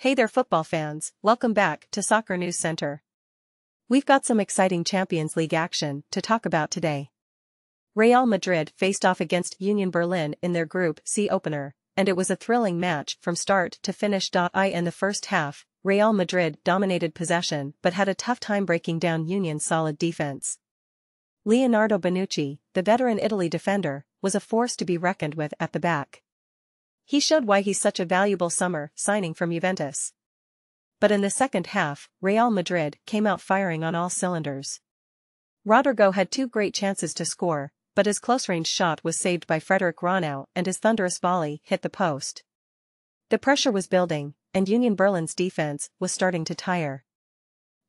Hey there football fans, welcome back to Soccer News Center. We've got some exciting Champions League action to talk about today. Real Madrid faced off against Union Berlin in their Group C opener, and it was a thrilling match from start to finish. In the first half, Real Madrid dominated possession but had a tough time breaking down Union's solid defense. Leonardo Bonucci, the veteran Italy defender, was a force to be reckoned with at the back. He showed why he's such a valuable summer signing from Juventus. But in the second half, Real Madrid came out firing on all cylinders. Rodrygo had two great chances to score, but his close-range shot was saved by Frederic Ranao and his thunderous volley hit the post. The pressure was building, and Union Berlin's defense was starting to tire.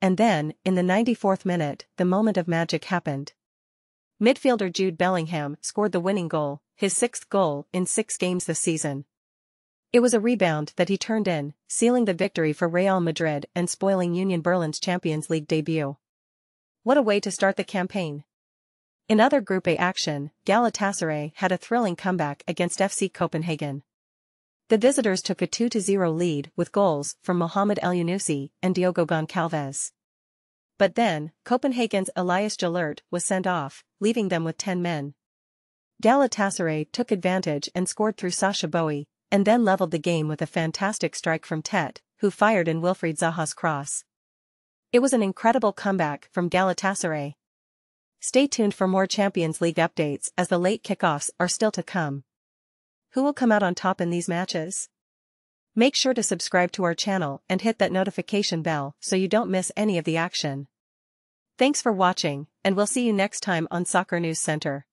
And then, in the 94th minute, the moment of magic happened. Midfielder Jude Bellingham scored the winning goal, his sixth goal in 6 games this season. It was a rebound that he turned in, sealing the victory for Real Madrid and spoiling Union Berlin's Champions League debut. What a way to start the campaign. In other Group A action, Galatasaray had a thrilling comeback against FC Copenhagen. The visitors took a 2-0 lead with goals from Mohamed Elyounoussi and Diogo Gonçalves. But then, Copenhagen's Elias Jelert was sent off, leaving them with 10 men. Galatasaray took advantage and scored through Sacha Boey, and then leveled the game with a fantastic strike from Tetê, who fired in Wilfried Zaha's cross. It was an incredible comeback from Galatasaray. Stay tuned for more Champions League updates as the late kickoffs are still to come. Who will come out on top in these matches? Make sure to subscribe to our channel and hit that notification bell so you don't miss any of the action. Thanks for watching, and we'll see you next time on Soccer News Center.